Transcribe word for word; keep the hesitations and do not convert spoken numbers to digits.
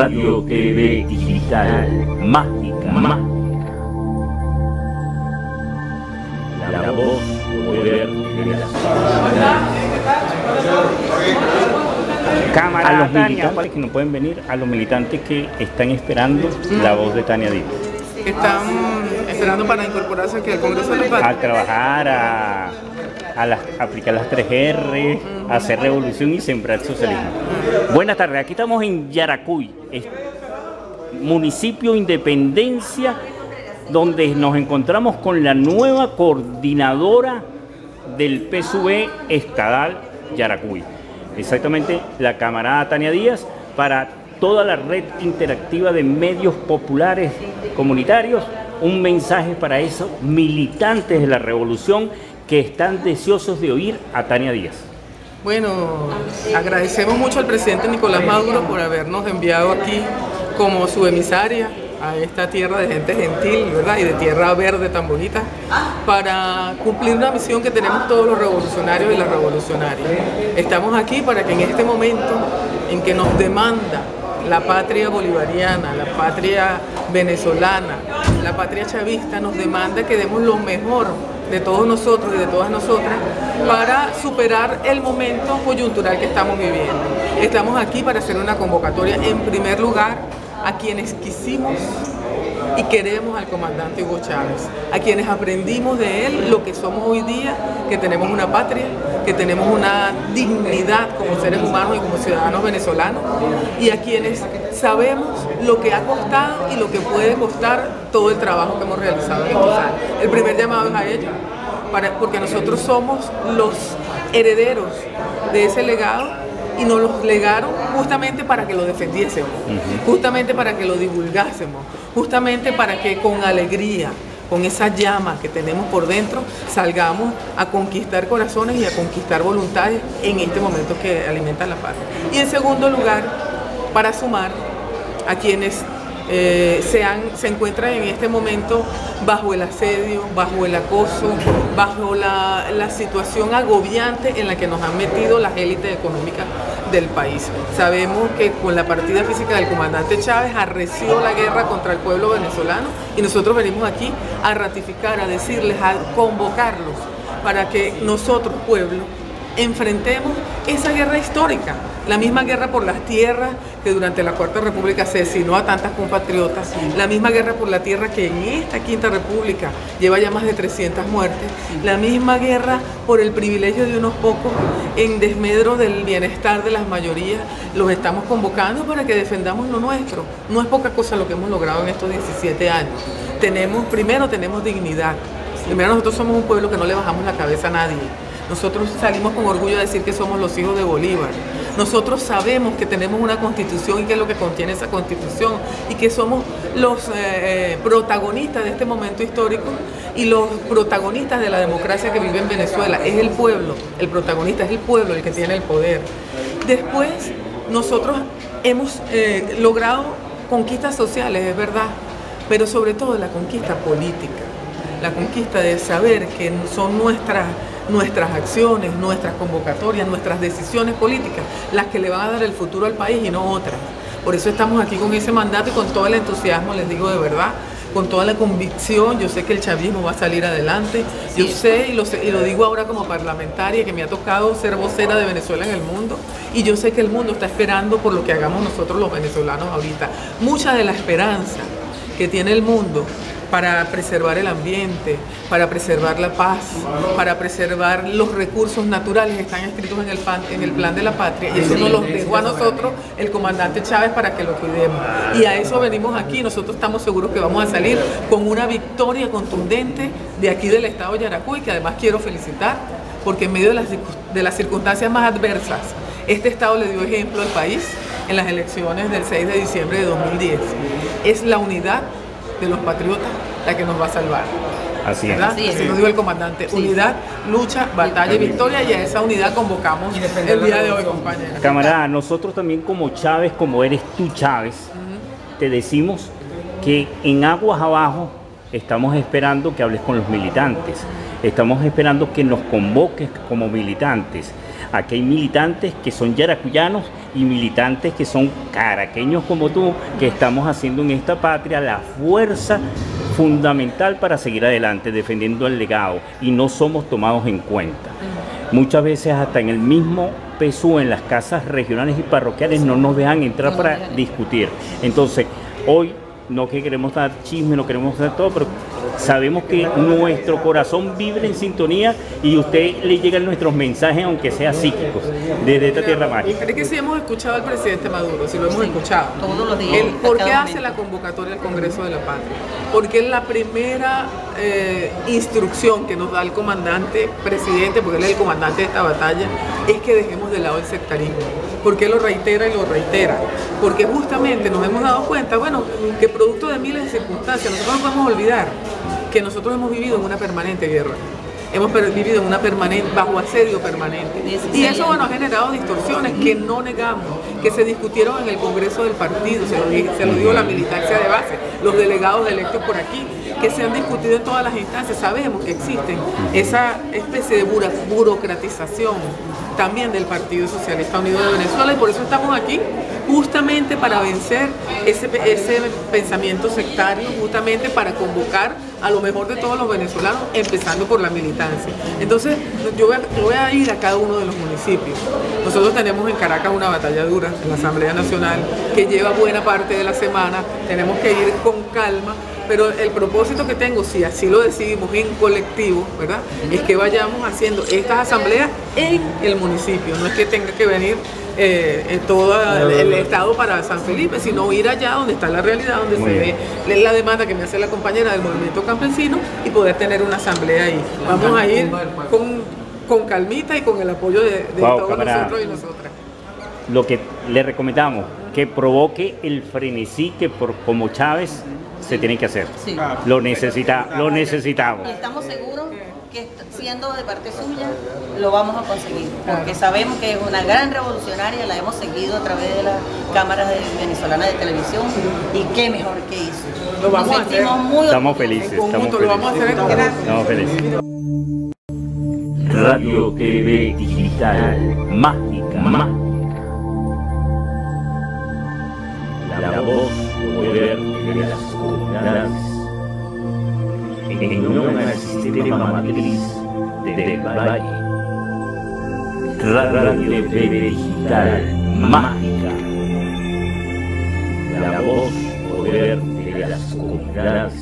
Radio T V Digital, mágica, mágica. La, la voz poder de la cámara. A los militantes que no pueden venir, a los militantes que están esperando la voz de Tania Díaz. Están esperando para incorporarse aquí al Congreso de la Patria. A trabajar, a... A, las, a aplicar las tres erre, a hacer revolución y sembrar socialismo. Buenas tardes, aquí estamos en Yaracuy, municipio Independencia, donde nos encontramos con la nueva coordinadora del P S U V Estadal Yaracuy. Exactamente, la camarada Tania Díaz, para toda la red interactiva de medios populares comunitarios, un mensaje para esos militantes de la revolución que están deseosos de oír a Tania Díaz. Bueno, agradecemos mucho al presidente Nicolás Maduro por habernos enviado aquí como su emisaria a esta tierra de gente gentil, ¿verdad? Y de tierra verde tan bonita, para cumplir una misión que tenemos todos los revolucionarios y las revolucionarias. Estamos aquí para que en este momento en que nos demanda la patria bolivariana, la patria venezolana, la patria chavista, nos demanda que demos lo mejor de todos nosotros y de todas nosotras para superar el momento coyuntural que estamos viviendo. Estamos aquí para hacer una convocatoria en primer lugar a quienes quisimos y queremos al comandante Hugo Chávez, a quienes aprendimos de él lo que somos hoy día, que tenemos una patria, que tenemos una dignidad como seres humanos y como ciudadanos venezolanos, y a quienes sabemos lo que ha costado y lo que puede costar todo el trabajo que hemos realizado en estos años. El primer llamado es a ellos, para, porque nosotros somos los herederos de ese legado, y nos los legaron justamente para que lo defendiésemos, justamente para que lo divulgásemos, justamente para que con alegría, con esa llama que tenemos por dentro, salgamos a conquistar corazones y a conquistar voluntades en este momento que alimentan la patria. Y en segundo lugar, para sumar a quienes eh, se, han, se encuentran en este momento bajo el asedio, bajo el acoso, bajo la, la situación agobiante en la que nos han metido las élites económicas del país. Sabemos que con la partida física del comandante Chávez arreció la guerra contra el pueblo venezolano, y nosotros venimos aquí a ratificar, a decirles, a convocarlos para que nosotros, pueblo, enfrentemos esa guerra histórica, la misma guerra por las tierras que durante la Cuarta República asesinó a tantas compatriotas, la misma guerra por la tierra que en esta Quinta República lleva ya más de trescientas muertes, la misma guerra por el privilegio de unos pocos en desmedro del bienestar de las mayorías. Los estamos convocando para que defendamos lo nuestro. No es poca cosa lo que hemos logrado en estos diecisiete años. Tenemos, primero tenemos dignidad. Primero, nosotros somos un pueblo que no le bajamos la cabeza a nadie. Nosotros salimos con orgullo a decir que somos los hijos de Bolívar. Nosotros sabemos que tenemos una constitución y qué es lo que contiene esa constitución, y que somos los eh, protagonistas de este momento histórico, y los protagonistas de la democracia que vive en Venezuela. Es el pueblo, el protagonista es el pueblo, el que tiene el poder. Después, nosotros hemos eh, logrado conquistas sociales, es verdad, pero sobre todo la conquista política, la conquista de saber que son nuestras... nuestras acciones, nuestras convocatorias, nuestras decisiones políticas, las que le van a dar el futuro al país y no otras. Por eso estamos aquí con ese mandato y con todo el entusiasmo, les digo de verdad, con toda la convicción. Yo sé que el chavismo va a salir adelante, yo sé y lo, sé, y lo digo ahora como parlamentaria, que me ha tocado ser vocera de Venezuela en el mundo, y yo sé que el mundo está esperando por lo que hagamos nosotros los venezolanos ahorita. Mucha de la esperanza que tiene el mundo para preservar el ambiente, para preservar la paz, para preservar los recursos naturales que están escritos en el, pan, en el plan de la patria, y eso nos lo dejó a nosotros el comandante Chávez para que lo cuidemos, y a eso venimos aquí. Nosotros estamos seguros que vamos a salir con una victoria contundente de aquí del estado de Yaracuy, que además quiero felicitar, porque en medio de las, de las circunstancias más adversas, este estado le dio ejemplo al país en las elecciones del seis de diciembre de dos mil diez, es la unidad de los patriotas la que nos va a salvar. Así es. Así es. Así nos dijo el comandante. Sí. Unidad, lucha, batalla y victoria, y a esa unidad convocamos el día de hoy, compañera. Camarada, nosotros también como Chávez, como eres tú Chávez, uh-huh, te decimos que en aguas abajo estamos esperando que hables con los militantes, estamos esperando que nos convoques como militantes. Aquí hay militantes que son yaracuyanos y militantes que son caraqueños como tú, que estamos haciendo en esta patria la fuerza fundamental para seguir adelante defendiendo el legado, y no somos tomados en cuenta. Muchas veces hasta en el mismo P S U V, en las casas regionales y parroquiales, no nos dejan entrar para discutir. Entonces, hoy no que queremos dar chisme, no queremos dar todo, pero sabemos que nuestro corazón vibra en sintonía y a usted le llegan nuestros mensajes, aunque sean psíquicos, desde esta tierra mágica. Es que sí hemos escuchado al presidente Maduro, sí lo hemos sí, escuchado. Todos los días. El, ¿Por qué hace la convocatoria al Congreso de la Patria? Porque es la primera eh, instrucción que nos da el comandante, presidente, porque él es el comandante de esta batalla, es que dejemos de lado el sectarismo. ¿Por qué lo reitera y lo reitera? Porque justamente nos hemos dado cuenta, bueno, que producto de miles de circunstancias, nosotros no podemos olvidar que nosotros hemos vivido en una permanente guerra, hemos vivido en una permanente, bajo asedio permanente, y eso bueno, ha generado distorsiones que no negamos, que se discutieron en el Congreso del Partido, se lo, se lo digo la militancia de base, los delegados electos por aquí, que se han discutido en todas las instancias, sabemos que existen esa especie de buro, burocratización también del Partido Socialista Unido de Venezuela, y por eso estamos aquí, justamente para vencer ese, ese pensamiento sectario, justamente para convocar a lo mejor de todos los venezolanos, empezando por la militancia. Entonces, yo voy, a, yo voy a ir a cada uno de los municipios. Nosotros tenemos en Caracas una batalla dura, la Asamblea Nacional, que lleva buena parte de la semana, tenemos que ir con calma, pero el propósito que tengo, si así lo decidimos en colectivo, ¿verdad?, es que vayamos haciendo estas asambleas en el municipio, no es que tenga que venir Eh, eh, todo el, el estado para San Felipe, sino ir allá donde está la realidad, donde Muy se bien. ve la demanda que me hace la compañera del Movimiento Campesino y poder tener una asamblea ahí. Vamos a ir con, con calmita y con el apoyo de, de wow, todos camarada. nosotros y nosotras. Lo que le recomendamos, que provoque el frenesí que por, como Chávez sí. se tiene que hacer. Sí. Lo, necesita, lo necesitamos. Estamos seguros que siendo de parte suya lo vamos a conseguir, porque sabemos que es una gran revolucionaria, la hemos seguido a través de las cámaras venezolanas de televisión, y qué mejor que eso. Lo vamos Nos a hacer. Muy estamos felices. Estamos felices. Lo vamos a hacer. Estamos felices. Radio T V Digital, mágica, mágica. La, la voz poder de las comunidades. En unión al sistema matriz del valle. Radio T V Digital mágica. La voz poder de las comunidades.